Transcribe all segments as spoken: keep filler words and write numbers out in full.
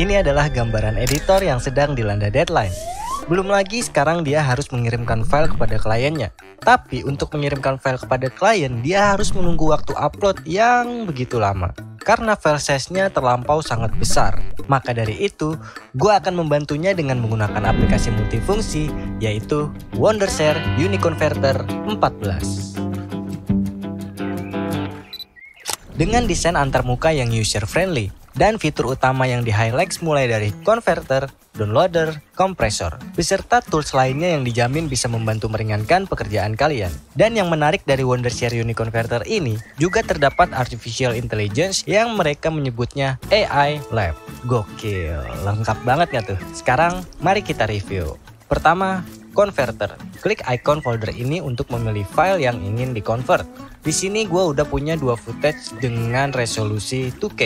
Ini adalah gambaran editor yang sedang dilanda deadline. Belum lagi sekarang dia harus mengirimkan file kepada kliennya. Tapi untuk mengirimkan file kepada klien, dia harus menunggu waktu upload yang begitu lama. Karena file size-nya terlampau sangat besar. Maka dari itu, gue akan membantunya dengan menggunakan aplikasi multifungsi, yaitu Wondershare UniConverter empat belas. Dengan desain antarmuka yang user-friendly, dan fitur utama yang di-highlight mulai dari converter, downloader, kompresor, beserta tools lainnya yang dijamin bisa membantu meringankan pekerjaan kalian. Dan yang menarik dari Wondershare UniConverter ini, juga terdapat artificial intelligence yang mereka menyebutnya A I Lab. Gokil, lengkap banget nggak tuh? Sekarang, mari kita review. Pertama, converter. Klik icon folder ini untuk memilih file yang ingin di-convert. Di sini gue udah punya dua footage dengan resolusi dua K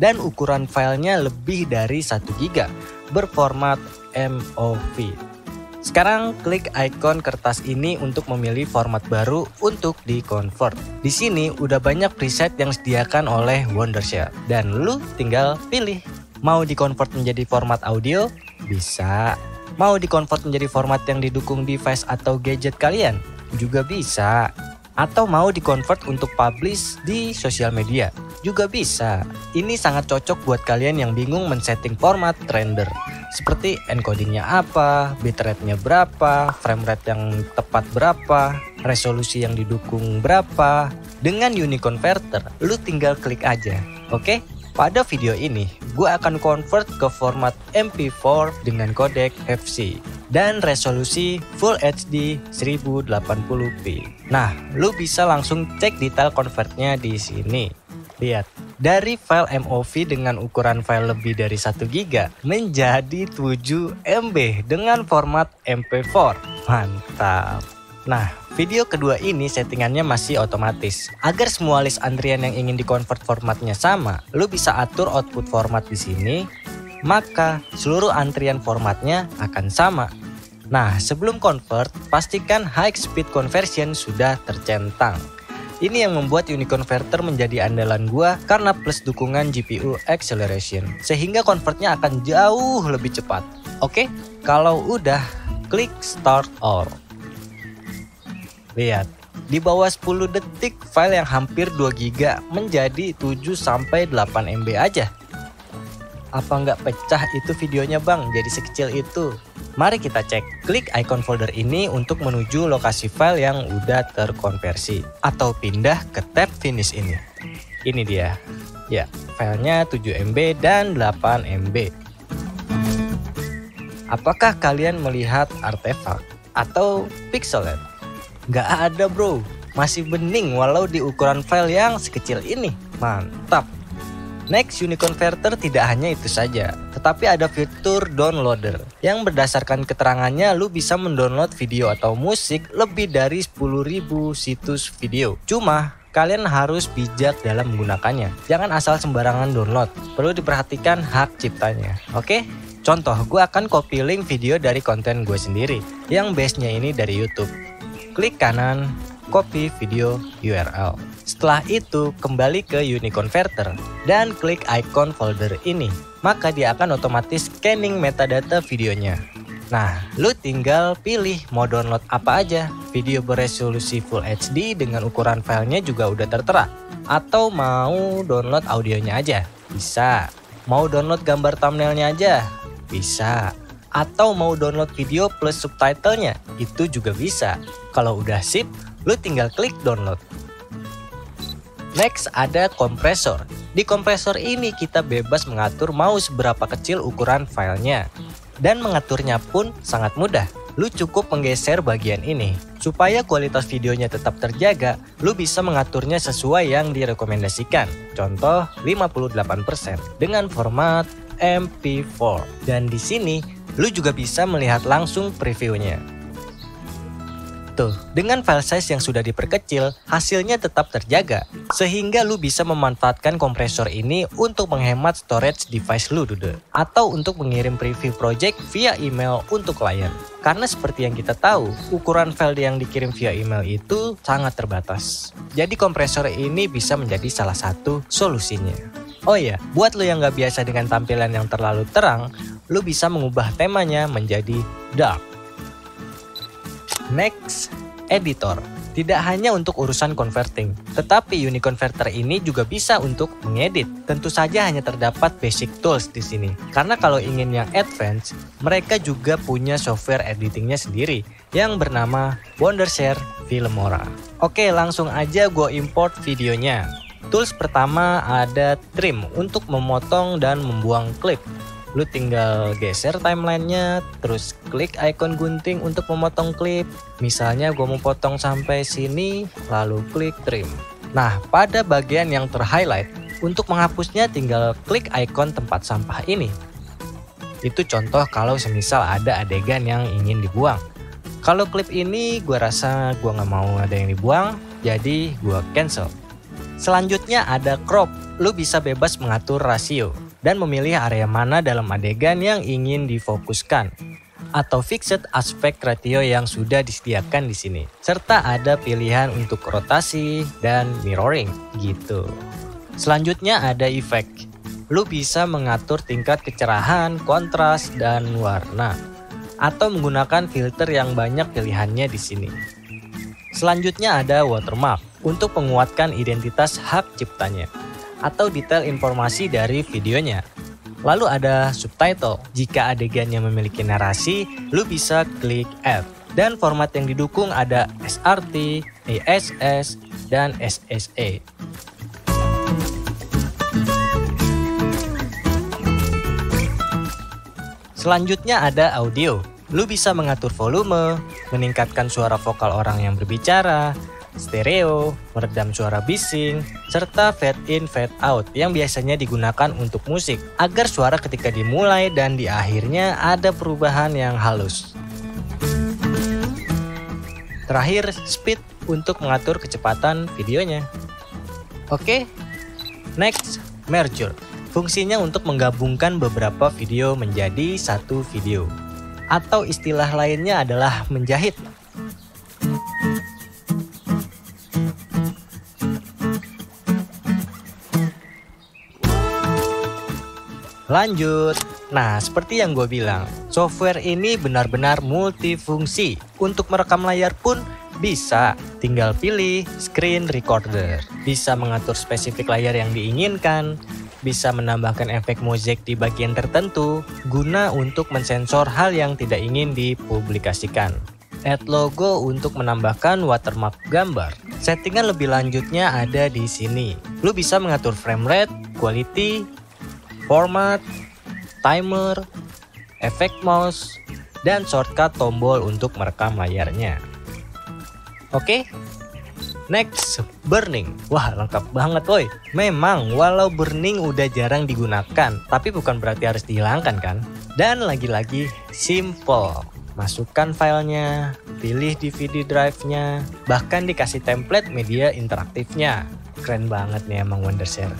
dan ukuran filenya lebih dari satu giga berformat M O V. Sekarang klik icon kertas ini untuk memilih format baru untuk di-convert. Di sini udah banyak preset yang disediakan oleh Wondershare dan lu tinggal pilih. Mau di-convert menjadi format audio? Bisa. Mau di-convert menjadi format yang didukung device atau gadget kalian? Juga bisa. Atau mau di-convert untuk publish di sosial media? Juga bisa. Ini sangat cocok buat kalian yang bingung men-setting format render. Seperti encodingnya apa, bitrate-nya berapa, frame rate yang tepat berapa, resolusi yang didukung berapa. Dengan UniConverter, lu tinggal klik aja. Oke? Pada video ini, gue akan convert ke format M P four dengan kodek F C dan resolusi Full H D seribu delapan puluh p. Nah, lu bisa langsung cek detail convertnya di sini. Lihat, dari file M O V dengan ukuran file lebih dari satu giga menjadi tujuh M B dengan format M P four. Mantap. Nah, video kedua ini settingannya masih otomatis. Agar semua list antrian yang ingin di-convert formatnya sama, lu bisa atur output format di sini, maka seluruh antrian formatnya akan sama. Nah, sebelum convert, pastikan high speed conversion sudah tercentang. Ini yang membuat UniConverter menjadi andalan gua karena plus dukungan G P U acceleration, sehingga convertnya akan jauh lebih cepat. Oke, kalau udah, klik start all. Lihat, di bawah sepuluh detik file yang hampir dua giga menjadi tujuh sampai delapan M B aja. Apa nggak pecah itu videonya bang, jadi sekecil itu? Mari kita cek. Klik icon folder ini untuk menuju lokasi file yang udah terkonversi. Atau pindah ke tab finish ini. Ini dia. Ya, filenya tujuh M B dan delapan M B. Apakah kalian melihat artefak atau pixelet? Nggak ada bro, masih bening walau di ukuran file yang sekecil ini. Mantap. Next, UniConverter tidak hanya itu saja, tetapi ada fitur downloader yang berdasarkan keterangannya lu bisa mendownload video atau musik lebih dari sepuluh ribu situs video. Cuma kalian harus bijak dalam menggunakannya, jangan asal sembarangan download, perlu diperhatikan hak ciptanya. Oke? Contoh, gue akan copy link video dari konten gue sendiri yang base-nya ini dari YouTube. Klik kanan, copy video U R L. Setelah itu, kembali ke UniConverter dan klik icon folder ini. Maka dia akan otomatis scanning metadata videonya. Nah, lu tinggal pilih mau download apa aja. Video beresolusi Full H D dengan ukuran filenya juga udah tertera. Atau mau download audionya aja? Bisa. Mau download gambar thumbnailnya aja? Bisa. Atau mau download video plus subtitlenya, itu juga bisa. Kalau udah sip, lu tinggal klik download. Next ada kompresor. Di kompresor ini kita bebas mengatur mau seberapa kecil ukuran filenya. Dan mengaturnya pun sangat mudah. Lu cukup menggeser bagian ini. Supaya kualitas videonya tetap terjaga, lu bisa mengaturnya sesuai yang direkomendasikan. Contoh lima puluh delapan persen dengan format M P four. Dan di sini lu juga bisa melihat langsung previewnya. Tuh, dengan file size yang sudah diperkecil, hasilnya tetap terjaga. Sehingga lu bisa memanfaatkan kompresor ini untuk menghemat storage device lu, dude. Atau untuk mengirim preview project via email untuk klien. Karena seperti yang kita tahu, ukuran file yang dikirim via email itu sangat terbatas. Jadi kompresor ini bisa menjadi salah satu solusinya. Oh iya, buat lo yang nggak biasa dengan tampilan yang terlalu terang, lo bisa mengubah temanya menjadi dark. Next, editor. Tidak hanya untuk urusan converting, tetapi UniConverter ini juga bisa untuk mengedit. Tentu saja hanya terdapat basic tools di sini. Karena kalau ingin yang advance, mereka juga punya software editingnya sendiri yang bernama Wondershare Filmora. Oke, langsung aja gue import videonya. Tools pertama ada trim untuk memotong dan membuang klip. Lu tinggal geser timelinenya, terus klik icon gunting untuk memotong klip. Misalnya gue mau potong sampai sini, lalu klik trim. Nah, pada bagian yang terhighlight, untuk menghapusnya tinggal klik icon tempat sampah ini. Itu contoh kalau semisal ada adegan yang ingin dibuang. Kalau klip ini gue rasa gue nggak mau ada yang dibuang, jadi gue cancel. Selanjutnya ada crop, lu bisa bebas mengatur rasio dan memilih area mana dalam adegan yang ingin difokuskan atau fixed aspect ratio yang sudah disediakan di sini, serta ada pilihan untuk rotasi dan mirroring gitu. Selanjutnya ada efek. Lu bisa mengatur tingkat kecerahan, kontras dan warna atau menggunakan filter yang banyak pilihannya di sini. Selanjutnya ada watermark untuk penguatkan identitas hak ciptanya atau detail informasi dari videonya. Lalu ada subtitle. Jika adegannya memiliki narasi, lu bisa klik add. Dan format yang didukung ada S R T, A S S, dan S S A. Selanjutnya ada audio. Lu bisa mengatur volume, meningkatkan suara vokal orang yang berbicara, stereo, meredam suara bising, serta fade in fade out yang biasanya digunakan untuk musik agar suara ketika dimulai dan di akhirnya ada perubahan yang halus. Terakhir, speed untuk mengatur kecepatan videonya. Oke, next, merger. Fungsinya untuk menggabungkan beberapa video menjadi satu video. Atau istilah lainnya adalah menjahit. Lanjut. Nah, seperti yang gue bilang, software ini benar-benar multifungsi. Untuk merekam layar pun bisa. Tinggal pilih screen recorder. Bisa mengatur spesifik layar yang diinginkan. Bisa menambahkan efek musik di bagian tertentu. Guna untuk mensensor hal yang tidak ingin dipublikasikan. Add logo untuk menambahkan watermark gambar. Settingan lebih lanjutnya ada di sini. Lu bisa mengatur frame rate, quality, format, timer, efek mouse, dan shortcut tombol untuk merekam layarnya. Oke, next, burning. Wah, lengkap banget woi. Memang walau burning udah jarang digunakan, tapi bukan berarti harus dihilangkan kan? Dan lagi-lagi simple. Masukkan filenya, pilih D V D drive-nya, bahkan dikasih template media interaktifnya. Keren banget nih emang Wondershare.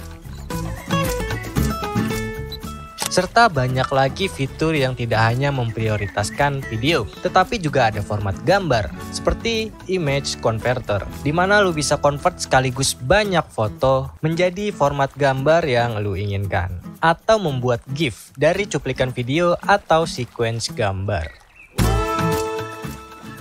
Serta banyak lagi fitur yang tidak hanya memprioritaskan video, tetapi juga ada format gambar seperti image converter, di mana lu bisa convert sekaligus banyak foto menjadi format gambar yang lu inginkan, atau membuat GIF dari cuplikan video atau sequence gambar.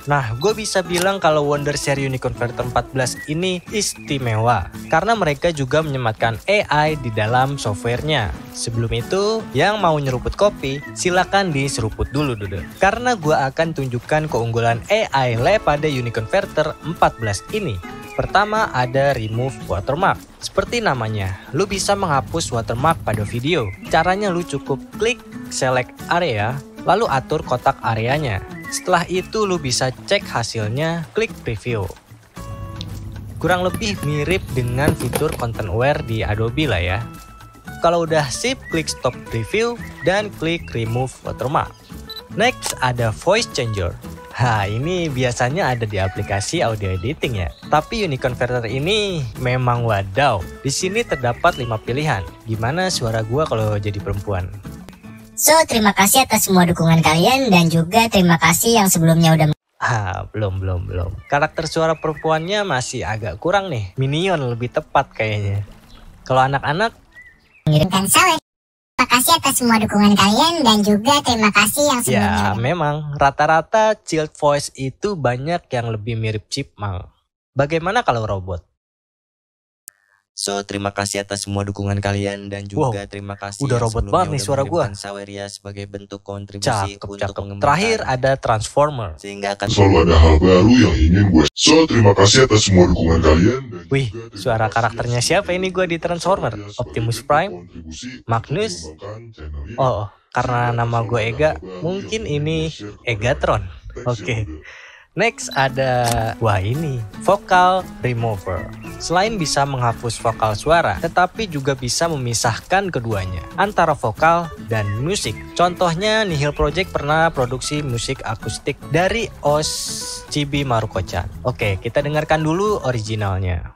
Nah, gue bisa bilang kalau Wondershare UniConverter empat belas ini istimewa karena mereka juga menyematkan A I di dalam softwarenya. Sebelum itu, yang mau nyeruput kopi, silakan diseruput dulu, Dude. Karena gue akan tunjukkan keunggulan A I Lab pada UniConverter empat belas ini. Pertama ada remove watermark. Seperti namanya, lu bisa menghapus watermark pada video. Caranya lu cukup klik select area, lalu atur kotak areanya. Setelah itu lu bisa cek hasilnya, klik preview. Kurang lebih mirip dengan fitur Content-Aware di Adobe lah ya. Kalau udah sip, klik stop preview dan klik remove watermark. Next ada voice changer. Hah, ini biasanya ada di aplikasi audio editing ya. Tapi UniConverter ini memang wadaw. Di sini terdapat lima pilihan. Gimana suara gua kalau jadi perempuan? So, terima kasih atas semua dukungan kalian dan juga terima kasih yang sebelumnya udah... Ah, belum, belum, belum. Karakter suara perempuannya masih agak kurang nih. Minion lebih tepat kayaknya. Kalau anak-anak, mengirimkan salam. Terima kasih atas semua dukungan kalian dan juga terima kasih yang sebelumnya. Ya, memang rata-rata child voice itu banyak yang lebih mirip chipmunk. Bagaimana kalau robot? So, terima kasih atas semua dukungan kalian dan juga wow, terima kasih udah robot banget nih suara gua. Saweria sebagai bentuk kontribusi cakep, untuk cakep. Pengembangan. Terakhir ada Transformer. Sehingga akan selalu ada hal baru yang ingin gue. So, terima kasih atas semua dukungan kalian. Wih, suara karakternya siapa ini gua di Transformer? Optimus Prime? Magnus? Oh, karena nama gue Ega, mungkin ini Egatron. Oke. Okay. Next ada, wah ini, Vocal Remover. Selain bisa menghapus vokal suara, tetapi juga bisa memisahkan keduanya, antara vokal dan musik. Contohnya, Nihil Project pernah produksi musik akustik dari Os Chibi Maruko-chan. Oke, kita dengarkan dulu originalnya.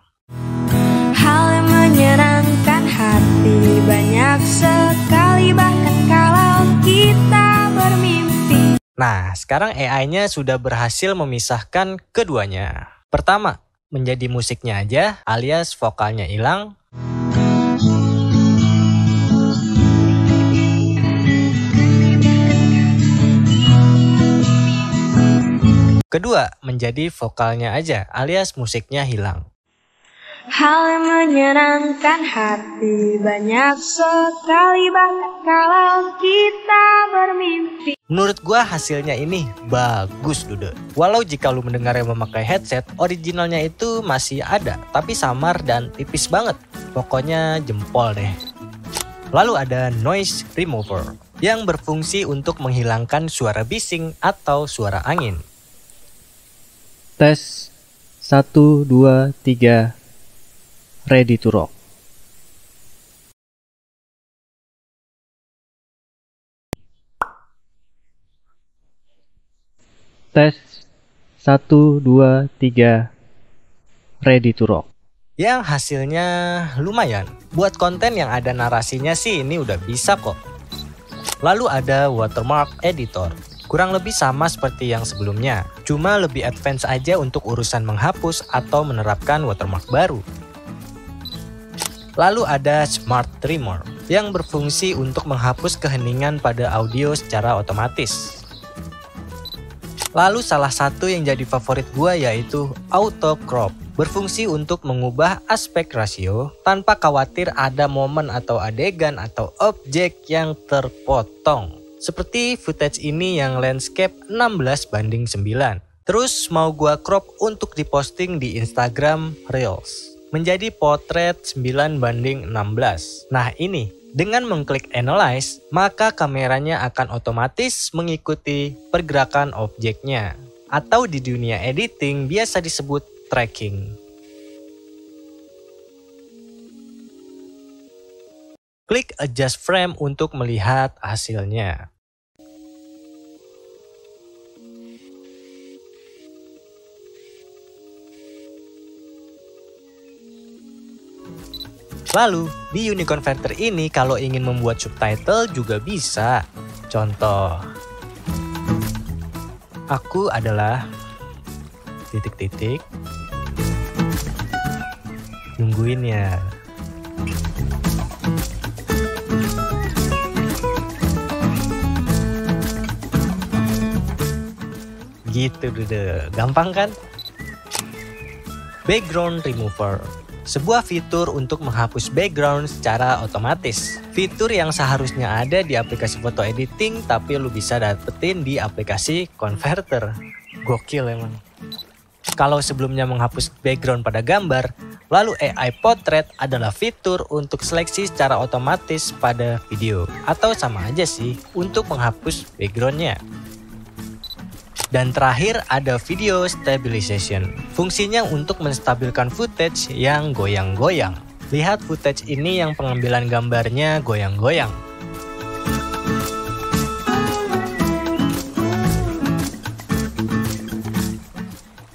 Hal yang menyenangkan hati banyak sekali, bahkan kalau kita bermimpi. Nah, sekarang A I-nya sudah berhasil memisahkan keduanya. Pertama, menjadi musiknya aja alias vokalnya hilang. Kedua, menjadi vokalnya aja alias musiknya hilang. Hal yang menyenangkan hati banyak sekali, bahkan kalau kita bermimpi. Menurut gua hasilnya ini bagus, Dude. Walau jika lu mendengarnya memakai headset, originalnya itu masih ada, tapi samar dan tipis banget. Pokoknya jempol deh. Lalu ada Noise Remover, yang berfungsi untuk menghilangkan suara bising atau suara angin. Tes satu, dua, tiga. Ready to rock. Tes satu, dua, tiga. Ready to rock. Yang hasilnya lumayan. Buat konten yang ada narasinya sih ini udah bisa kok. Lalu ada Watermark Editor. Kurang lebih sama seperti yang sebelumnya. Cuma lebih advance aja untuk urusan menghapus atau menerapkan watermark baru. Lalu ada Smart Trimmer, yang berfungsi untuk menghapus keheningan pada audio secara otomatis. Lalu salah satu yang jadi favorit gua yaitu Auto Crop, berfungsi untuk mengubah aspek rasio tanpa khawatir ada momen atau adegan atau objek yang terpotong. Seperti footage ini yang landscape enam belas banding sembilan. Terus mau gua crop untuk diposting di Instagram Reels. Menjadi potret sembilan banding enam belas. Nah ini, dengan mengklik Analyze, maka kameranya akan otomatis mengikuti pergerakan objeknya. Atau di dunia editing biasa disebut tracking. Klik Adjust Frame untuk melihat hasilnya. Lalu, di UniConverter ini kalau ingin membuat subtitle juga bisa. Contoh, aku adalah titik-titik. Nungguin ya. Gitu deh, gampang kan? Background Remover. Sebuah fitur untuk menghapus background secara otomatis. Fitur yang seharusnya ada di aplikasi foto editing, tapi lu bisa dapetin di aplikasi Converter. Gokil emang. Kalau sebelumnya menghapus background pada gambar, lalu A I Portrait adalah fitur untuk seleksi secara otomatis pada video. Atau sama aja sih, untuk menghapus backgroundnya. Dan terakhir ada Video Stabilization. Fungsinya untuk menstabilkan footage yang goyang-goyang. Lihat footage ini yang pengambilan gambarnya goyang-goyang.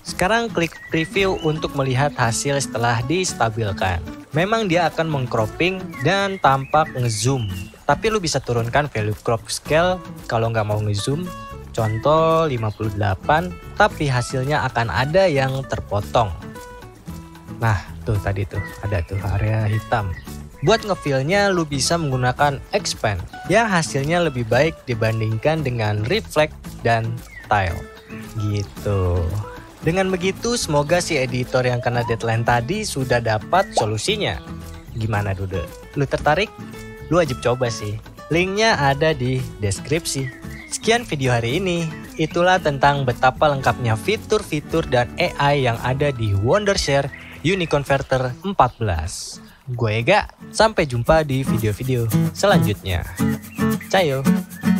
Sekarang klik Preview untuk melihat hasil setelah distabilkan. Memang dia akan mengcropping dan tampak ngezoom. Tapi lu bisa turunkan value crop scale kalau nggak mau ngezoom. Contoh lima puluh delapan, tapi hasilnya akan ada yang terpotong. Nah, tuh tadi tuh, ada tuh area hitam. Buat ngefillnya, lu bisa menggunakan expand yang hasilnya lebih baik dibandingkan dengan reflect dan tile gitu. Dengan begitu, semoga si editor yang kena deadline tadi sudah dapat solusinya. Gimana Dude? Lu tertarik? Lu wajib coba sih. Linknya ada di deskripsi. Sekian video hari ini. Itulah tentang betapa lengkapnya fitur-fitur dan A I yang ada di Wondershare UniConverter empat belas. Gue Ega, sampai jumpa di video-video selanjutnya. Cayo!